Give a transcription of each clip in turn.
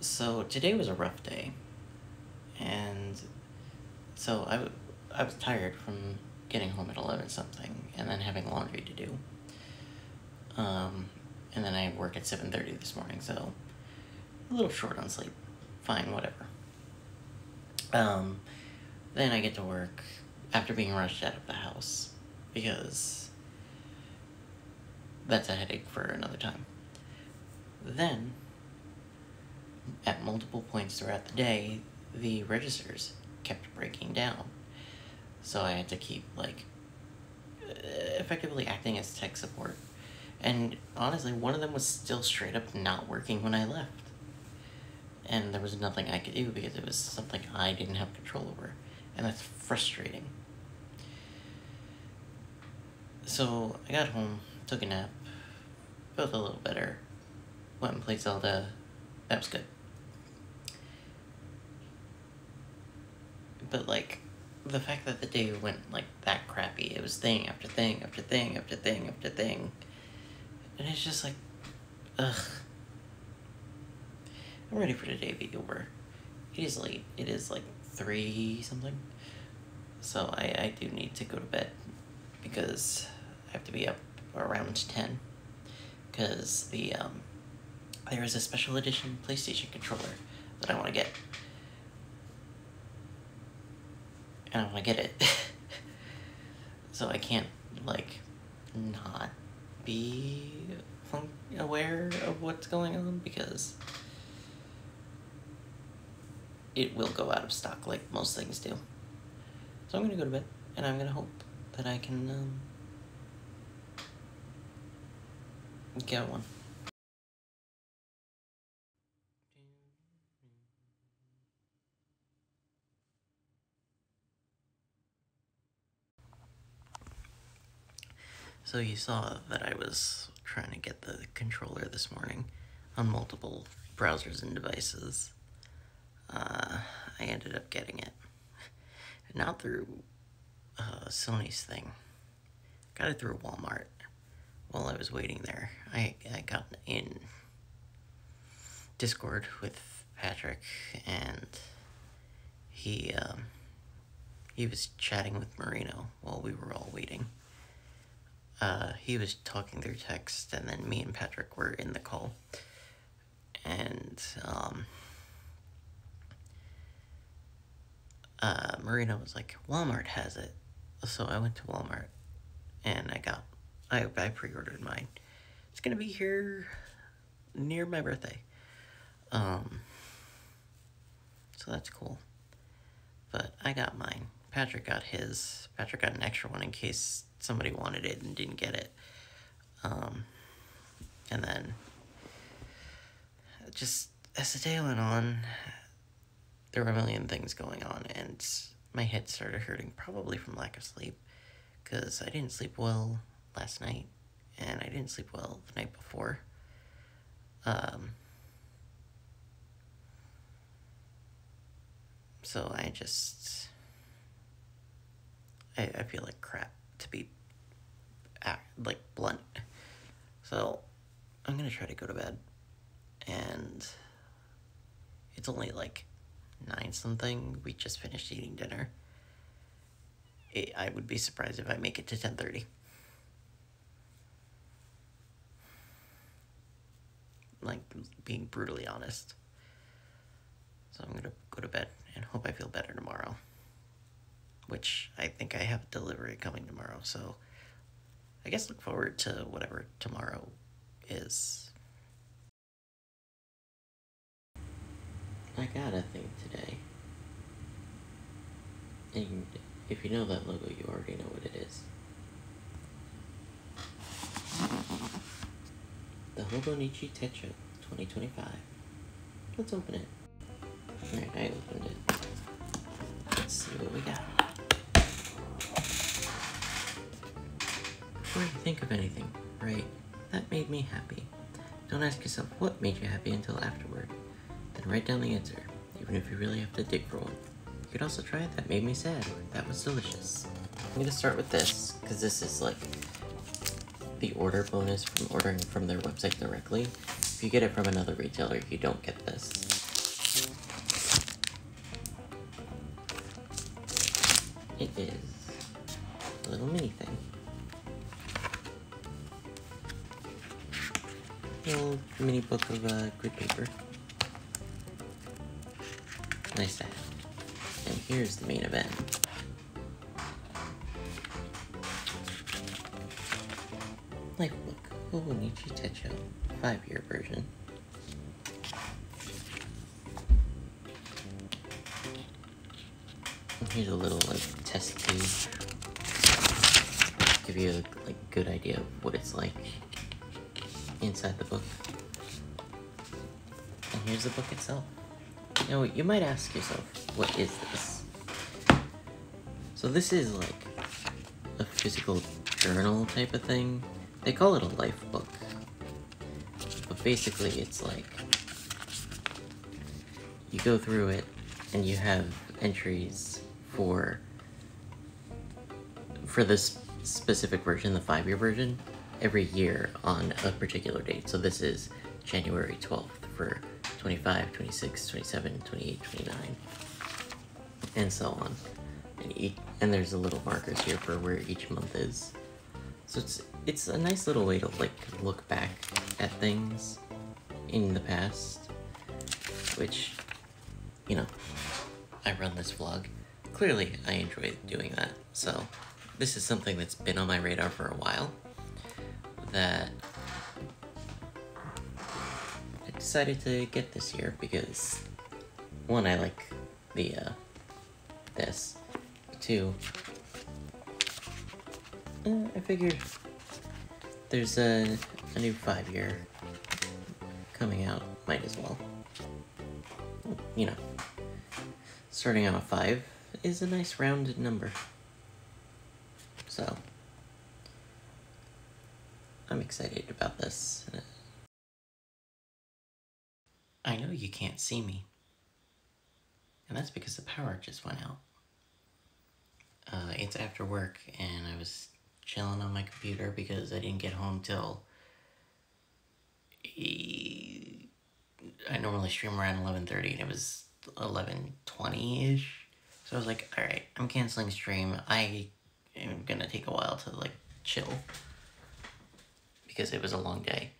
So today was a rough day, and so I was tired from getting home at 11 something and then having laundry to do. And then I work at 7:30 this morning, so a little short on sleep. Fine, whatever. Then I get to work after being rushed out of the house, because that's a headache for another time. Then, at multiple points throughout the day, the registers kept breaking down. So I had to keep, like, effectively acting as tech support. And honestly, one of them was still straight up not working when I left. And there was nothing I could do because it was something I didn't have control over. And that's frustrating. So I got home, took a nap, felt a little better, went and played Zelda. That was good. But, like, the fact that the day went, like, that crappy, it was thing after thing after thing after thing after thing. And it's just like, ugh. I'm ready for today to be over. It is late. It is like 3 something. So I do need to go to bed, because I have to be up around 10. Because there is a special edition PlayStation controller that I want to get. And I want to get it. So I can't, like, not be aware of what's going on, because it will go out of stock like most things do. So I'm gonna go to bed, and I'm gonna hope that I can get one. So you saw that I was trying to get the controller this morning on multiple browsers and devices. I ended up getting it. Not through Sony's thing. Got it through Walmart while I was waiting there. I got in Discord with Patrick, and he was chatting with Marino while we were all waiting. He was talking through text, and then me and Patrick were in the call. And, Marina was like, Walmart has it. So I went to Walmart, and I pre-ordered mine. It's gonna be here near my birthday. So that's cool. But I got mine. Patrick got his. Patrick got an extra one in case somebody wanted it and didn't get it. And then, just as the day went on, there were a million things going on, and my head started hurting, probably from lack of sleep, because I didn't sleep well last night, and I didn't sleep well the night before. So I just, I feel like crap, to be, like, blunt. So I'm gonna try to go to bed, and it's only like 9 something. We just finished eating dinner. I would be surprised if I make it to 10:30. Like, being brutally honest. So I'm gonna go to bed and hope I feel better tomorrow. Which, I think I have delivery coming tomorrow, so I guess look forward to whatever tomorrow is. I got a thing today. And if you know that logo, you already know what it is. The Hobonichi Techo 2025. Let's open it. Alright, I opened it. Let's see what we got. Before you think of anything, right? That made me happy. Don't ask yourself what made you happy until afterward. Then write down the answer, even if you really have to dig for one. You could also try that made me sad, or that was delicious. I'm gonna start with this, because this is like the order bonus from ordering from their website directly. If you get it from another retailer, you don't get this. It is a little mini thing. A little mini book of grid paper. Nice to have. And here's the main event. Lifebook, Hobonichi Techo, 5-year version. And here's a little like test to give you a like good idea of what it's like inside the book. And here's the book itself. Now, you might ask yourself, what is this? So this is like a physical journal type of thing. They call it a life book, but basically it's like, you go through it and you have entries for this specific version, the 5-year version, every year on a particular date. So this is January 12th for 25, 26, 27, 28, 29, and so on. And there's a little markers here for where each month is. So it's a nice little way to like look back at things in the past, which, you know, I run this vlog. Clearly I enjoy doing that. So this is something that's been on my radar for a while that I decided to get this year because, one, I like the this. Two, I figured there's a new 5-year coming out, might as well. You know, starting on a 5 is a nice rounded number. So I'm excited about this. I know you can't see me, and that's because the power just went out. It's after work, and I was chilling on my computer because I didn't get home till... I normally stream around 11:30, and it was 11:20-ish. So I was like, alright, I'm canceling stream. I am gonna take a while to, like, chill, because it was a long day.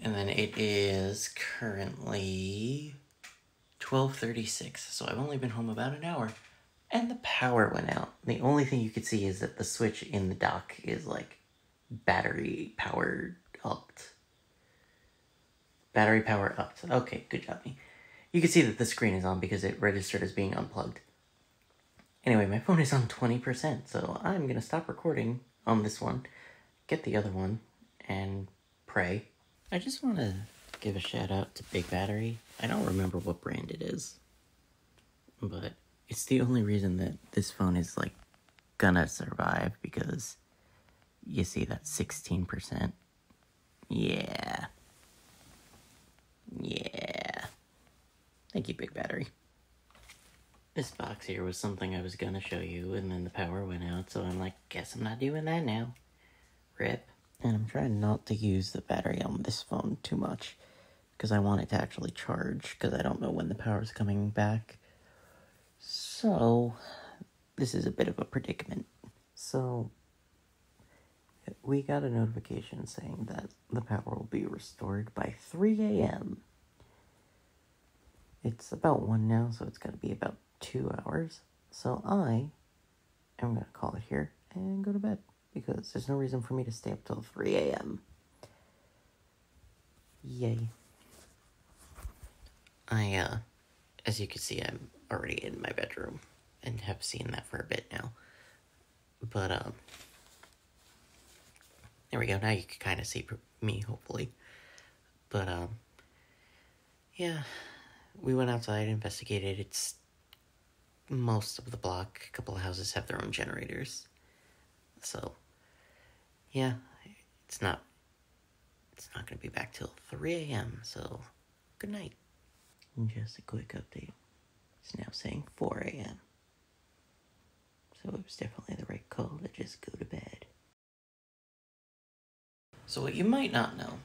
And then it is currently 12:36, so I've only been home about an hour. And the power went out. The only thing you could see is that the switch in the dock is like battery powered up. Battery power up. Okay, good job, me. You can see that the screen is on because it registered as being unplugged. Anyway, my phone is on 20%, so I'm gonna stop recording on this one, get the other one, and pray. I just wanna give a shout out to Big Battery. I don't remember what brand it is, but it's the only reason that this phone is, like, gonna survive, because you see that 16%. Yeah. Yeah. Thank you, Big Battery. This box here was something I was gonna show you, and then the power went out, so I'm like, guess I'm not doing that now. Rip. And I'm trying not to use the battery on this phone too much, because I want it to actually charge, because I don't know when the power's coming back. So, this is a bit of a predicament. So, we got a notification saying that the power will be restored by 3 a.m. It's about 1 now, so it's got to be about 2 hours. So, I am going to call it here and go to bed, because there's no reason for me to stay up till 3 a.m. Yay. As you can see, I'm already in my bedroom and have seen that for a bit now, but there we go. Now you can kind of see me, hopefully, but yeah, we went outside, investigated. It's most of the block, a couple of houses have their own generators, so yeah, it's not gonna be back till 3 a.m. so good night. And just a quick update. It's now saying 4 a.m. So it was definitely the right call to just go to bed. So what you might not know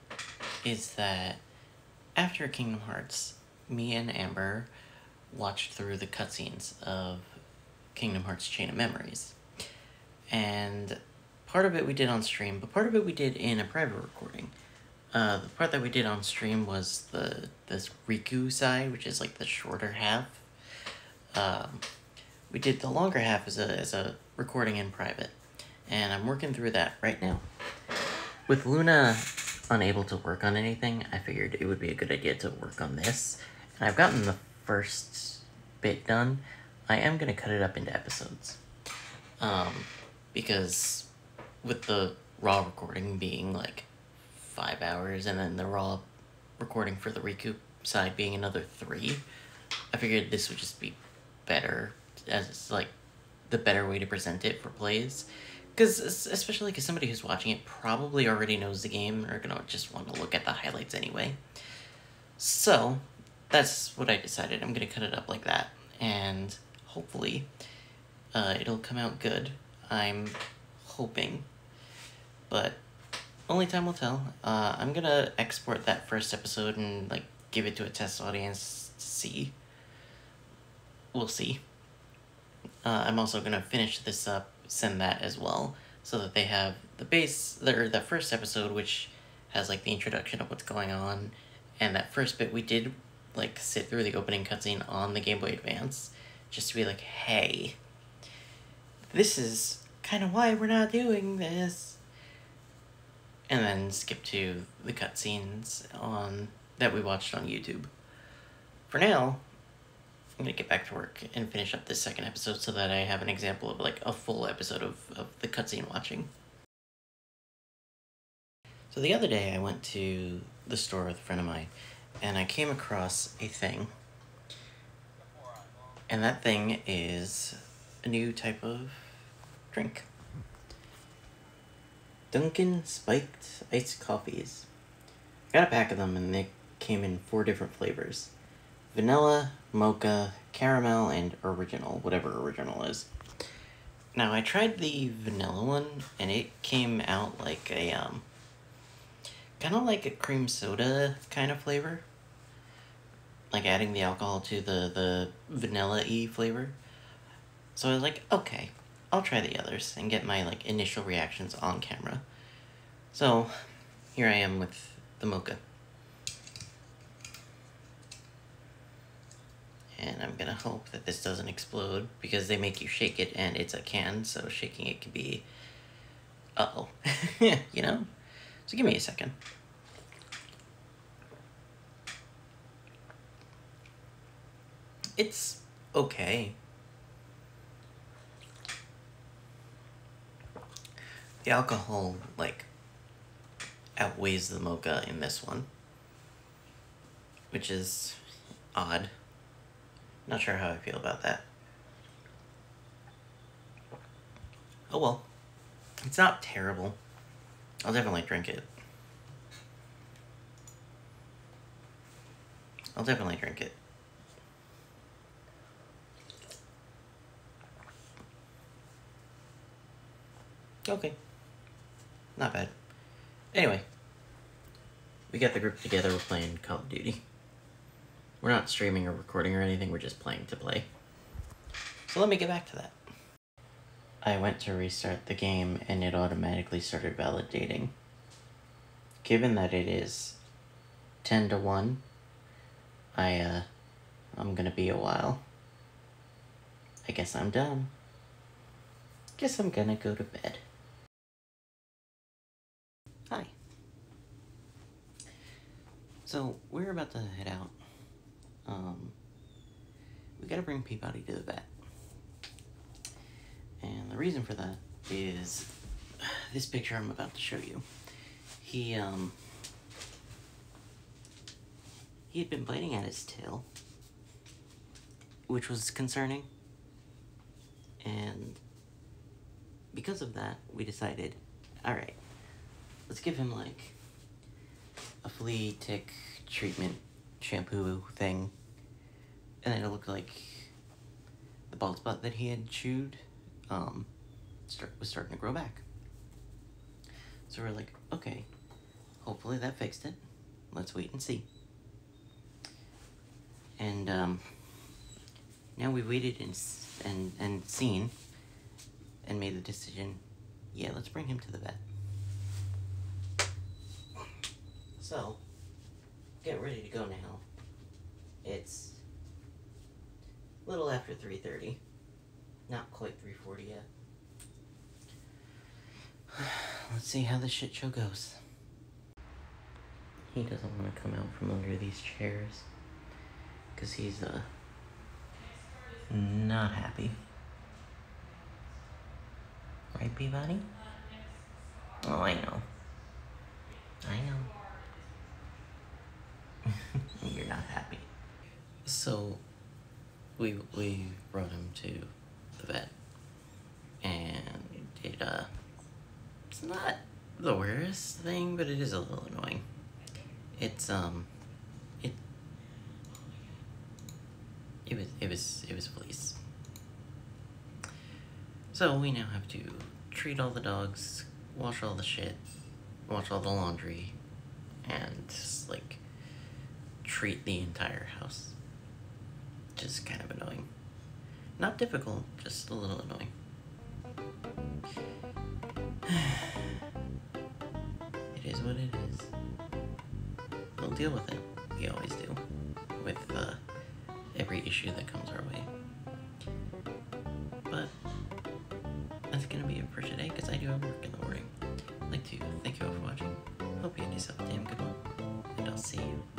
is that after Kingdom Hearts, me and Amber watched through the cutscenes of Kingdom Hearts: Chain of Memories. And part of it we did on stream, but part of it we did in a private recording. The part that we did on stream was this Riku side, which is like the shorter half. We did the longer half as a recording in private, and I'm working through that right now. With Luna unable to work on anything, I figured it would be a good idea to work on this. And I've gotten the first bit done. I am going to cut it up into episodes. Because with the raw recording being like 5 hours, and then the raw recording for the Riku side being another 3, I figured this would just be better as it's like the better way to present it for plays. Especially because somebody who's watching it probably already knows the game, or gonna just want to look at the highlights anyway. So that's what I decided. I'm gonna cut it up like that, and hopefully it'll come out good. I'm hoping, but only time will tell. I'm gonna export that first episode and like give it to a test audience to see. We'll see. I'm also gonna finish this up, send that as well, so that they have the base, or the first episode, which has like the introduction of what's going on, and that first bit we did like sit through the opening cutscene on the Game Boy Advance, just to be like, hey, this is kind of why we're not doing this, and then skip to the cutscenes on that we watched on YouTube. For now, I'm gonna get back to work and finish up this second episode so that I have an example of like a full episode of the cutscene watching. So the other day I went to the store with a friend of mine, and I came across a thing. And that thing is a new type of drink. Dunkin' Spiked Iced Coffees. I got a pack of them, and they came in 4 different flavors. Vanilla, mocha, caramel, and original, whatever original is. Now, I tried the vanilla one, and it came out like a, kind of like a cream soda kind of flavor. Like adding the alcohol to the vanilla-y flavor. So I was like, okay, I'll try the others and get my, like, initial reactions on camera. So, here I am with the mocha. And I'm gonna hope that this doesn't explode, because they make you shake it, and it's a can, so shaking it could be... uh-oh. You know? So give me a second. It's okay. The alcohol, like, outweighs the mocha in this one, which is odd. Not sure how I feel about that. Oh well. It's not terrible. I'll definitely drink it. Okay. Not bad. Anyway. We got the group together, we're playing Call of Duty. We're not streaming or recording or anything, we're just playing to play. So let me get back to that. I went to restart the game, and it automatically started validating. Given that it is 10-1, I'm gonna be a while. I guess I'm done. Guess I'm gonna go to bed. Hi. So, we're about to head out. We gotta bring Peabody to the vet. And the reason for that is this picture I'm about to show you. He had been biting at his tail, which was concerning. And because of that, we decided, alright, let's give him like a flea tick treatment shampoo thing, and then it looked like the bald spot that he had chewed was starting to grow back. So we're like, okay, hopefully that fixed it. Let's wait and see. And Now we waited and seen and made the decision. Yeah, let's bring him to the vet. So, get ready to go now. It's a little after 3:30. Not quite 3:40 yet. Let's see how this shit show goes. He doesn't want to come out from under these chairs because he's not happy. Right, Peabody? Oh, I know. I know. You're not happy. So, we brought him to the vet, and it's not the worst thing, but it is a little annoying. It's it was fleas. So we now have to treat all the dogs, wash all the shit, wash all the laundry, and just, like, treat the entire house. Just kind of annoying. Not difficult, just a little annoying. It is what it is. We'll deal with it. We always do. With every issue that comes our way. But that's gonna be it for today, because I do have work in the morning. I'd like to thank you all for watching. Hope you had yourself a damn good one, and I'll see you.